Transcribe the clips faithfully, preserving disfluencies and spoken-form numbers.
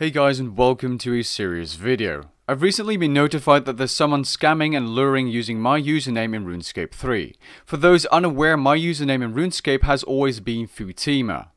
Hey guys, and welcome to a serious video. I've recently been notified that there's someone scamming and luring using my username in RuneScape three. For those unaware, my username in RuneScape has always been Futima.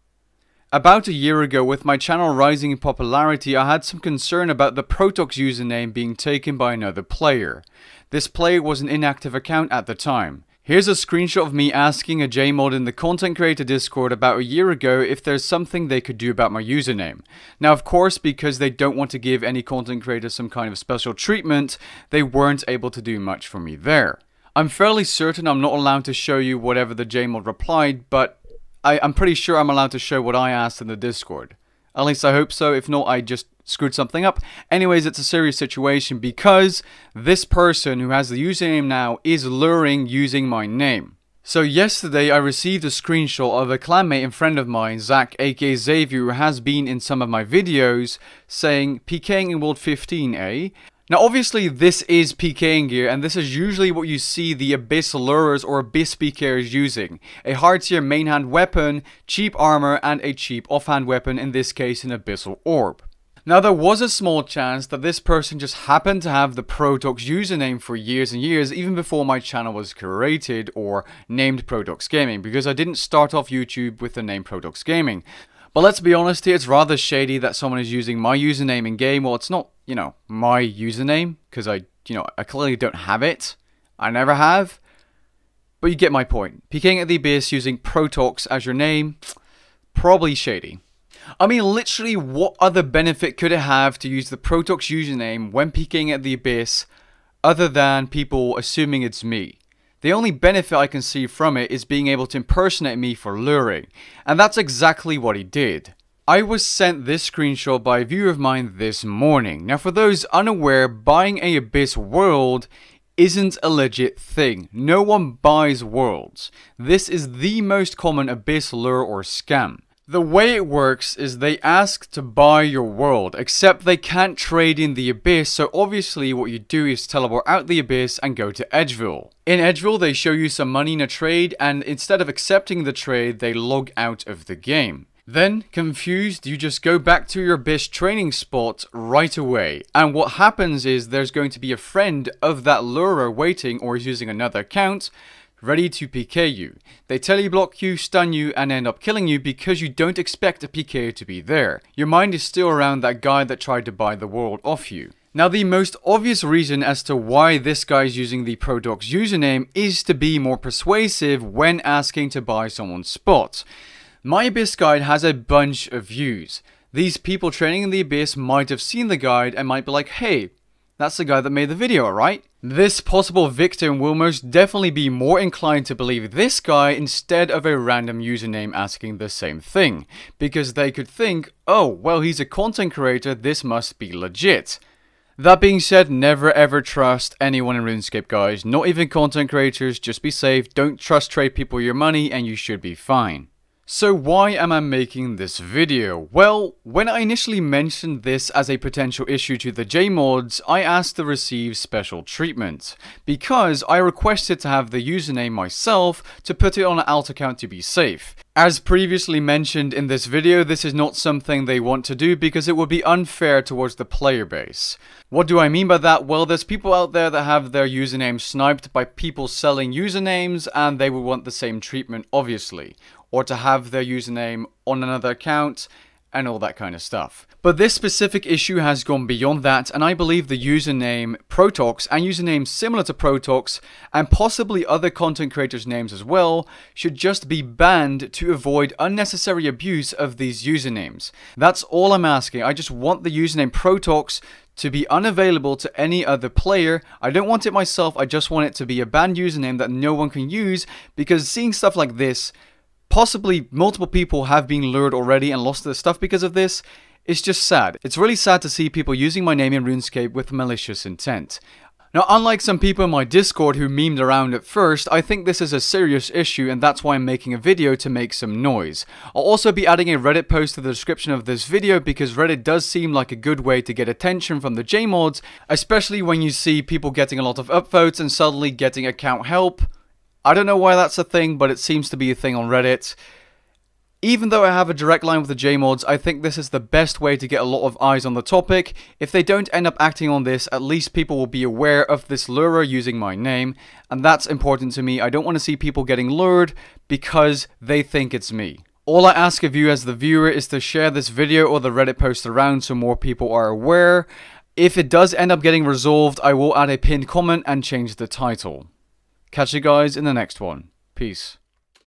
About a year ago, with my channel rising in popularity, I had some concern about the Protoxx username being taken by another player. This player was an inactive account at the time. Here's a screenshot of me asking a J-Mod in the Content Creator Discord about a year ago if there's something they could do about my username. Now of course, because they don't want to give any content creator some kind of special treatment, they weren't able to do much for me there. I'm fairly certain I'm not allowed to show you whatever the J-Mod replied, but I, I'm pretty sure I'm allowed to show what I asked in the Discord. At least I hope so, if not I just screwed something up. Anyways, it's a serious situation because this person who has the username now is luring using my name. So yesterday I received a screenshot of a clanmate and friend of mine, Zach aka Xavier, who has been in some of my videos, saying PKing in World fifteen, eh? Now obviously this is PKing gear, and this is usually what you see the Abyss lurers or Abyss PKers using. A hard tier main hand weapon, cheap armor, and a cheap offhand weapon, in this case an Abyssal Orb. Now there was a small chance that this person just happened to have the Protoxx username for years and years, even before my channel was curated or named Protoxx Gaming, because I didn't start off YouTube with the name Protoxx Gaming. But let's be honest here, it's rather shady that someone is using my username in game. Well, it's not, you know, my username, because I, you know, I clearly don't have it. I never have. But you get my point. PKing at the Abyss using Protoxx as your name, probably shady. I mean, literally, what other benefit could it have to use the Protoxx username when PKing at the Abyss, other than people assuming it's me? The only benefit I can see from it is being able to impersonate me for luring, and that's exactly what he did. I was sent this screenshot by a viewer of mine this morning. Now for those unaware, buying an Abyss world isn't a legit thing. No one buys worlds. This is the most common Abyss lure or scam. The way it works is they ask to buy your world, except they can't trade in the Abyss, so obviously what you do is teleport out the Abyss and go to Edgeville. In Edgeville they show you some money in a trade, and instead of accepting the trade they log out of the game. Then, confused, you just go back to your Abyss training spot right away, and what happens is there's going to be a friend of that lurer waiting, or is using another account, ready to P K you. They teleblock you, stun you, and end up killing you because you don't expect a P K to be there. Your mind is still around that guy that tried to buy the world off you. Now the most obvious reason as to why this guy is using the Protoxx username is to be more persuasive when asking to buy someone's spot. My Abyss guide has a bunch of views. These people training in the Abyss might have seen the guide and might be like, hey, that's the guy that made the video, right? This possible victim will most definitely be more inclined to believe this guy instead of a random username asking the same thing, because they could think, oh, well, he's a content creator, this must be legit. That being said, never ever trust anyone in RuneScape, guys, not even content creators. Just be safe, don't trust trade people your money, and you should be fine. So why am I making this video? Well, when I initially mentioned this as a potential issue to the J-Mods, I asked to receive special treatment, because I requested to have the username myself to put it on an alt account to be safe. As previously mentioned in this video, this is not something they want to do because it would be unfair towards the player base. What do I mean by that? Well, there's people out there that have their username sniped by people selling usernames, and they would want the same treatment, obviously, or to have their username on another account, and all that kind of stuff. But this specific issue has gone beyond that, and I believe the username Protoxx, and usernames similar to Protoxx, and possibly other content creators' names as well, should just be banned to avoid unnecessary abuse of these usernames. That's all I'm asking. I just want the username Protoxx to be unavailable to any other player. I don't want it myself, I just want it to be a banned username that no one can use, because seeing stuff like this, possibly multiple people have been lured already and lost their stuff because of this. It's just sad. It's really sad to see people using my name in RuneScape with malicious intent. Now, unlike some people in my Discord who memed around at first, I think this is a serious issue, and that's why I'm making a video to make some noise. I'll also be adding a Reddit post to the description of this video, because Reddit does seem like a good way to get attention from the J-Mods, especially when you see people getting a lot of upvotes and suddenly getting account help. I don't know why that's a thing, but it seems to be a thing on Reddit. Even though I have a direct line with the J-Mods, I think this is the best way to get a lot of eyes on the topic. If they don't end up acting on this, at least people will be aware of this lurer using my name, and that's important to me. I don't want to see people getting lured because they think it's me. All I ask of you as the viewer is to share this video or the Reddit post around so more people are aware. If it does end up getting resolved, I will add a pinned comment and change the title. Catch you guys in the next one. Peace.